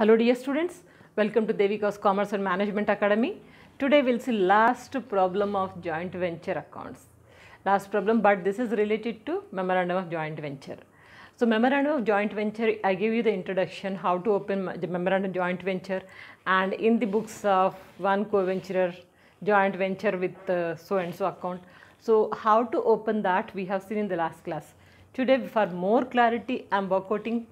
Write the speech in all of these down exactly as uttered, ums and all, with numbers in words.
Hello dear students, welcome to Devika's Commerce and Management Academy. Today we will see last problem of joint venture accounts. Last problem, but this is related to memorandum of joint venture. So memorandum of joint venture, I gave you the introduction how to open the memorandum of joint venture, and in the books of one co-venturer, joint venture with uh, so and so account. So how to open that we have seen in the last class. Today for more clarity I am working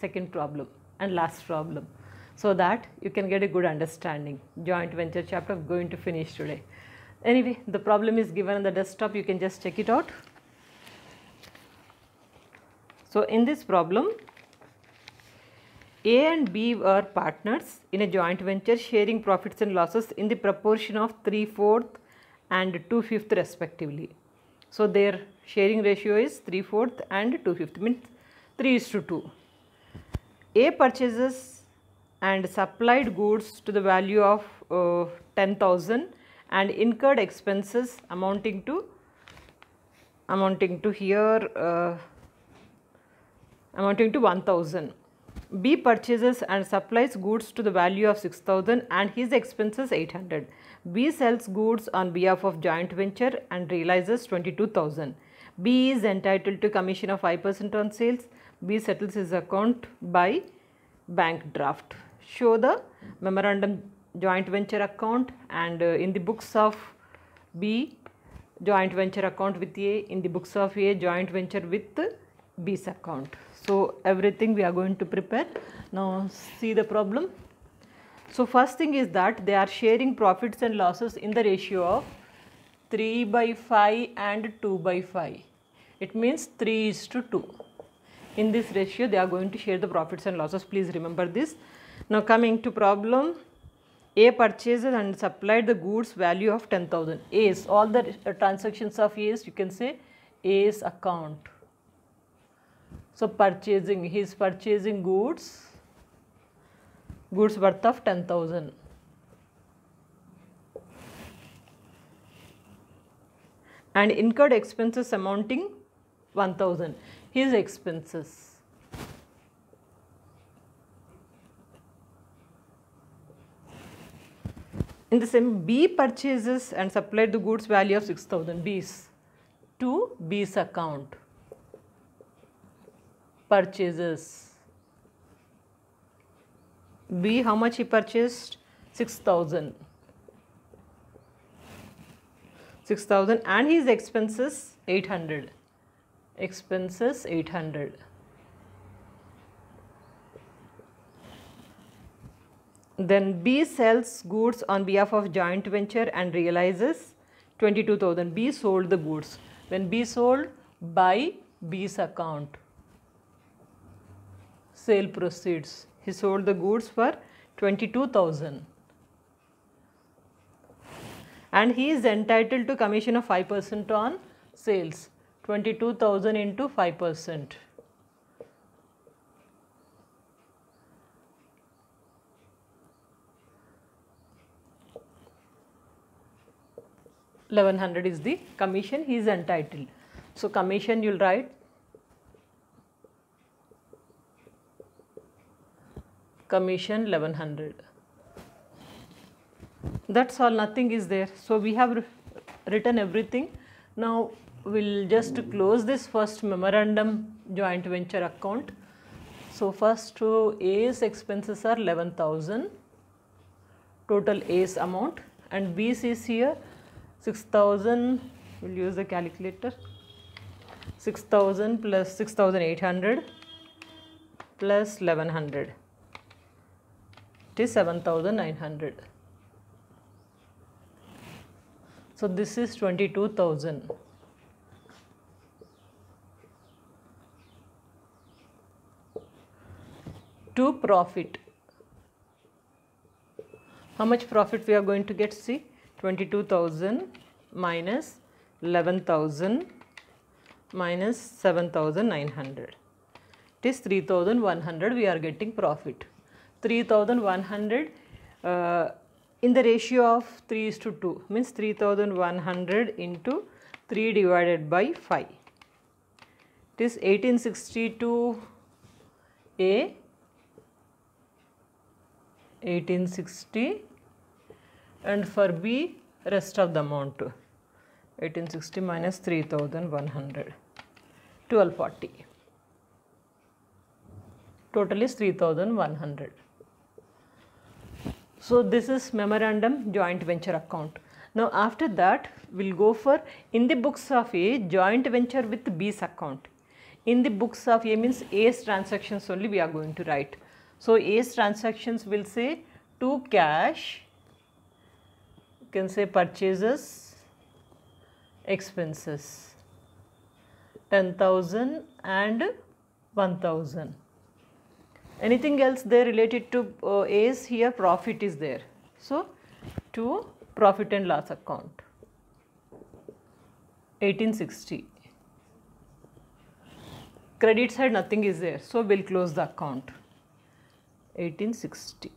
second problem and last problem, so that you can get a good understanding. Joint venture chapter going to finish today. Anyway, the problem is given on the desktop, you can just check it out. So in this problem, A and B were partners in a joint venture sharing profits and losses in the proportion of three fourths and two fifths respectively. So their sharing ratio is three fourths and two fifths, means three is to two. A purchases and supplied goods to the value of uh, ten thousand and incurred expenses amounting to amounting to here uh, amounting to one thousand. B purchases and supplies goods to the value of six thousand and his expenses eight hundred. B sells goods on behalf of joint venture and realizes twenty-two thousand. B is entitled to commission of five percent on sales. B settles his account by bank draft. Show the memorandum joint venture account, and uh, in the books of B, joint venture account with A, in the books of A, joint venture with B's account. So everything we are going to prepare. Now see the problem. So first thing is that they are sharing profits and losses in the ratio of three by five and two by five. It means three is to two. In this ratio they are going to share the profits and losses. Please remember this. Now coming to problem, A purchases and supplied the goods value of ten thousand. A's, all the uh, transactions of A's, you can say A's account. So purchasing, he is purchasing goods, goods worth of ten thousand. And incurred expenses amounting one thousand. His expenses. In the same, B purchases and supplied the goods value of six thousand, B's, to B's account. Purchases. B, how much he purchased? six thousand. six thousand, and his expenses eight hundred. Expenses eight hundred. Then B sells goods on behalf of joint venture and realizes twenty-two thousand. B sold the goods. When B sold, by B's account. Sale proceeds. He sold the goods for twenty-two thousand. And he is entitled to commission of five percent on sales. twenty-two thousand into five percent. eleven hundred is the commission he is entitled. So commission you will write. Commission eleven hundred. That's all, nothing is there. So we have written everything. Now we'll just close this first memorandum joint venture account. So first two A's expenses are eleven thousand, total A's amount, and B's is here six thousand. We'll use the calculator. six thousand plus six thousand eight hundred plus eleven hundred. It is seven thousand nine hundred. So this is twenty-two thousand. To profit. How much profit we are going to get? See, twenty-two thousand minus eleven thousand minus seven thousand nine hundred. It is three thousand one hundred we are getting profit. three thousand one hundred uh, in the ratio of three is to two, means three thousand one hundred into three divided by five. It is eighteen sixty-two A eighteen sixty, and for B rest of the amount too, eighteen sixty minus three thousand one hundred, twelve forty. Total is three thousand one hundred. So this is memorandum joint venture account. Now after that we'll go for in the books of A joint venture with B's account. In the books of A means A's transactions only we are going to write. So A's transactions will say to cash, you can say purchases, expenses, ten thousand and one thousand. Anything else there related to uh, A's, here profit is there. So to profit and loss account, eighteen sixty. Credit side nothing is there, so we'll close the account, eighteen sixty.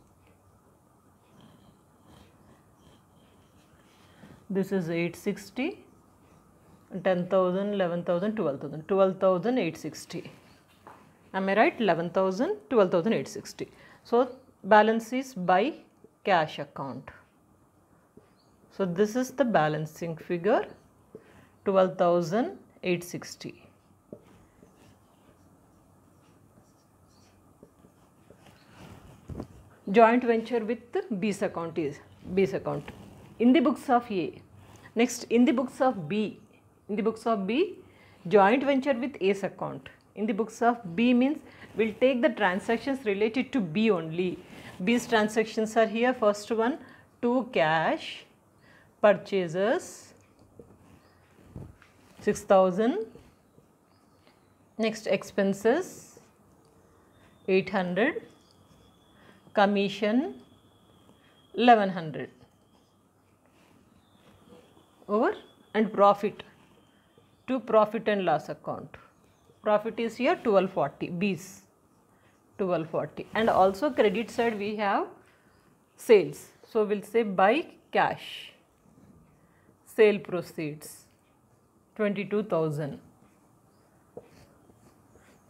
This is eight sixty, ten thousand, eleven thousand, twelve thousand, twelve thousand eight sixty. Am I right? eleven thousand, twelve thousand eight sixty. So balance is by cash account. So this is the balancing figure, twelve thousand eight sixty. Joint venture with B's account is B's account. In the books of A. Next, in the books of B. In the books of B, joint venture with A's account. In the books of B means we'll take the transactions related to B only. B's transactions are here. First one, to cash, purchases, six thousand. Next, expenses, eight hundred. Commission, eleven hundred. Over, and profit to profit and loss account. Profit is here twelve forty, B's twelve forty, and also credit side we have sales. So we'll say by cash, sale proceeds twenty-two thousand.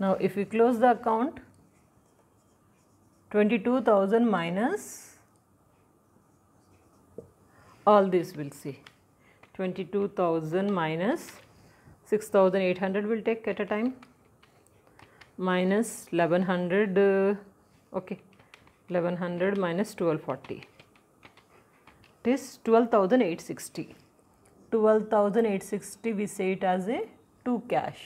Now if we close the account, twenty-two thousand minus all this we'll see. twenty-two thousand minus six thousand eight hundred will take at a time, minus eleven hundred, uh, okay, eleven hundred minus twelve forty, it is twelve thousand eight sixty. twelve thousand eight sixty we say it as a to cash.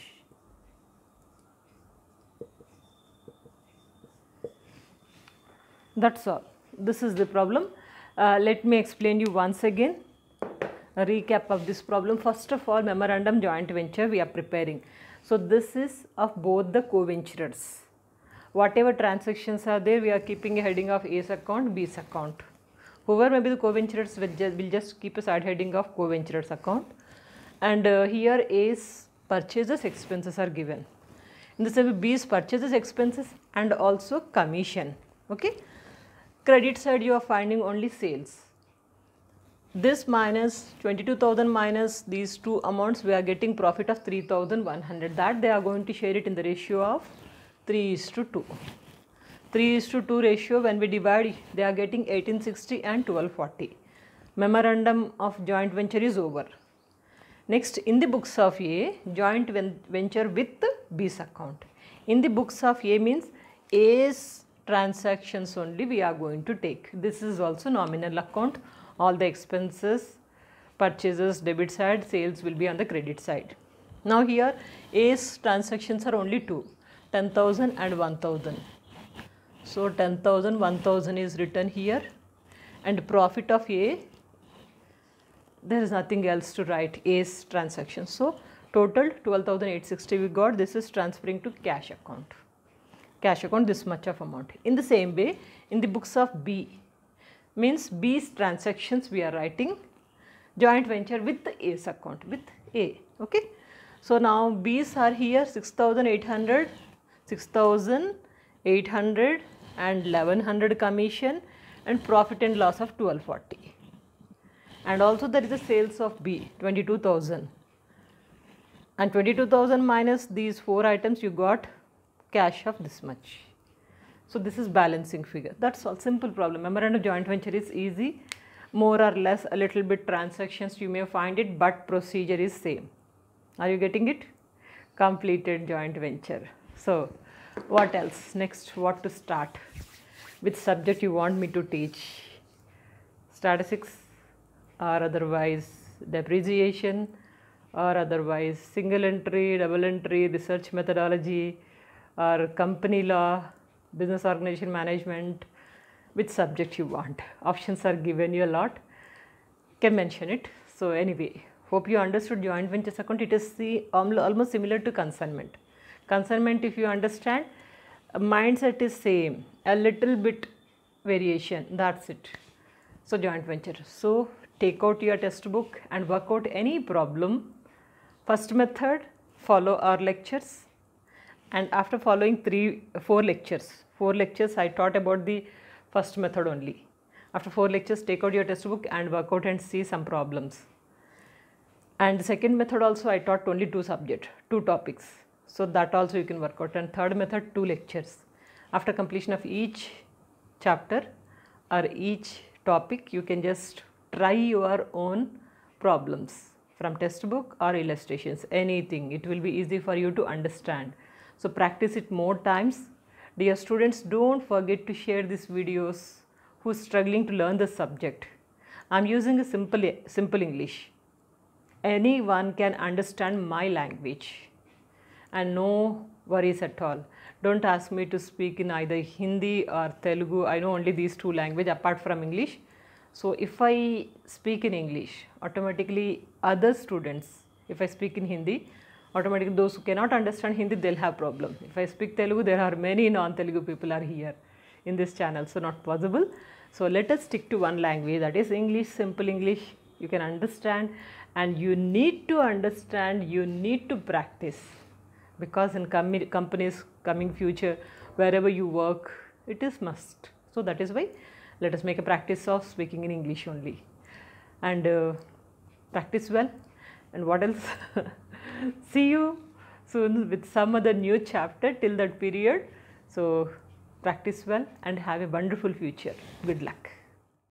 That's all. This is the problem. Uh, let me explain you once again. A recap of this problem. First of all, memorandum joint venture we are preparing. So this is of both the co-venturers. Whatever transactions are there, we are keeping a heading of A's account, B's account. Whoever may be the co-venturers will just, will just keep a side heading of co-venturers account. And uh, here A's purchases, expenses are given. In this way, B's purchases, expenses and also commission. Okay. Credit side you are finding only sales. This minus twenty-two thousand minus these two amounts, we are getting profit of three thousand one hundred. That they are going to share it in the ratio of three is to two. three is to two ratio, when we divide, they are getting eighteen sixty and twelve forty. Memorandum of joint venture is over. Next, in the books of A, joint venture with B's account. In the books of A means A's transactions only we are going to take. This is also nominal account. All the expenses, purchases, debit side, sales will be on the credit side. Now here A's transactions are only two, ten thousand and one thousand. So ten thousand, one thousand is written here, and profit of A, there is nothing else to write, A's transactions. So total twelve thousand eight sixty we got. This is transferring to cash account. Cash account this much of amount. In the same way, in the books of B, means B's transactions we are writing joint venture with the A's account, with A, okay. So now B's are here six thousand eight hundred, six thousand eight hundred and eleven hundred commission and profit and loss of twelve forty. And also there is the sales of B, twenty-two thousand. And twenty-two thousand minus these four items you got cash of this much. So this is balancing figure. That's all, simple problem. Memorandum of joint venture is easy, more or less a little bit transactions you may find it, but procedure is same. Are you getting it? Completed joint venture. So what else? Next, what to start? Which subject you want me to teach? Statistics or otherwise depreciation or otherwise single entry, double entry, research methodology or company law, business organization management, which subject you want. Options are given you a lot, can mention it. So anyway, hope you understood joint ventures account. It is see, um, almost similar to consignment. Consignment, if you understand, mindset is same, a little bit variation, that's it. So joint venture. So take out your textbook and work out any problem. First method, follow our lectures. And after following three, four lectures, four lectures I taught about the first method only. After four lectures, take out your textbook and work out and see some problems. And the second method also I taught only two subjects, two topics. So that also you can work out. And third method, two lectures. After completion of each chapter or each topic, you can just try your own problems from textbook or illustrations, anything. It will be easy for you to understand. So practice it more times. Dear students, don't forget to share these videos who are struggling to learn the subject. I am using a simple, simple English. Anyone can understand my language and no worries at all. Don't ask me to speak in either Hindi or Telugu. I know only these two languages apart from English. So if I speak in English, automatically other students, if I speak in Hindi, automatically those who cannot understand Hindi, they'll have problem. If I speak Telugu, there are many non-Telugu people are here in this channel, so not possible. So let us stick to one language, that is English, simple English. You can understand and you need to understand, you need to practice, because in com companies, coming future, wherever you work, it is must. So that is why let us make a practice of speaking in English only and uh, practice well. And what else? See you soon with some other new chapter. Till that period, so practice well and have a wonderful future. Good luck.